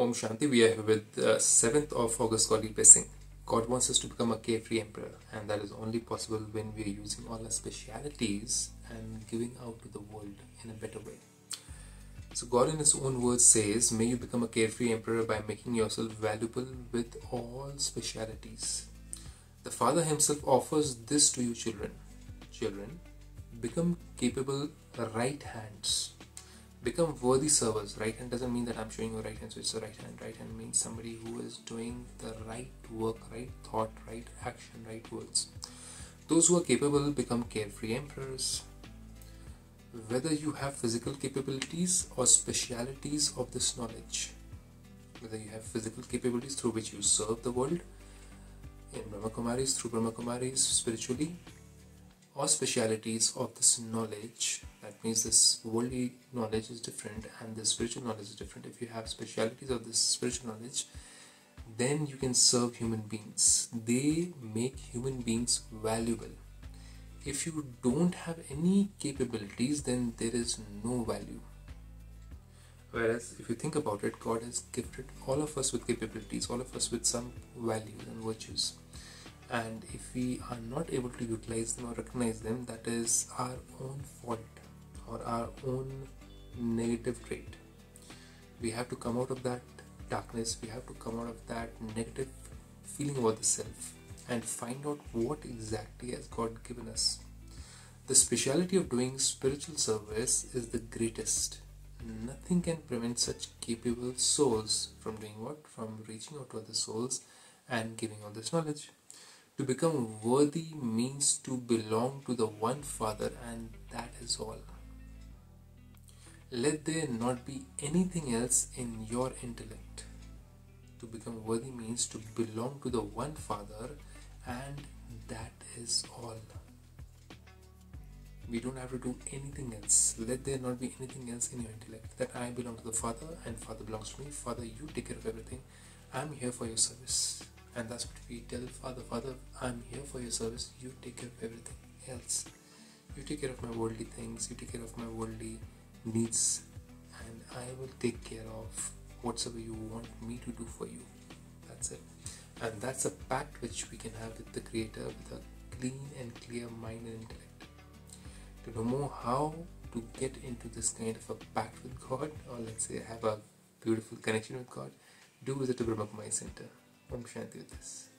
Om Shanti. We are with 7th of August Golgi blessing. God wants us to become a carefree emperor, and that is only possible when we are using all our specialities and giving out to the world in a better way. So God in His own words says, may you become a carefree emperor by making yourself valuable with all specialities. The Father Himself offers this to you children. Children, become capable right hands. Become worthy servers. Right hand doesn't mean that I'm showing you right hand, so it's the right hand. Right hand means somebody who is doing the right work, right thought, right action, right words. Those who are capable become carefree emperors. Whether you have physical capabilities or specialities of this knowledge, whether you have physical capabilities through which you serve the world, in Brahmakumaris, through Brahmakumaris spiritually, or specialities of this knowledge. That means this worldly knowledge is different and the spiritual knowledge is different. If you have specialities of this spiritual knowledge, then you can serve human beings. They make human beings valuable. If you don't have any capabilities, then there is no value. Whereas if you think about it, God has gifted all of us with capabilities, all of us with some values and virtues. And if we are not able to utilize them or recognize them, that is our own fault or our own negative trait. We have to come out of that darkness, we have to come out of that negative feeling about the self and find out what exactly has God given us. The speciality of doing spiritual service is the greatest. Nothing can prevent such capable souls from doing what? From reaching out to other souls and giving out this knowledge. To become worthy means to belong to the one Father, and that is all. Let there not be anything else in your intellect. To become worthy means to belong to the one Father, and that is all. We don't have to do anything else. Let there not be anything else in your intellect. That I belong to the Father and Father belongs to me. Father, you take care of everything. I'm here for your service. And that's what we tell Father. Father, I'm here for your service. You take care of everything else. You take care of my worldly things. You take care of my worldly needs. And I will take care of whatsoever you want me to do for you. That's it. And that's a pact which we can have with the Creator with a clean and clear mind and intellect. To know more how to get into this kind of a pact with God, or let's say have a beautiful connection with God, do visit the Brahma Kumari Center. Om Shanti with this.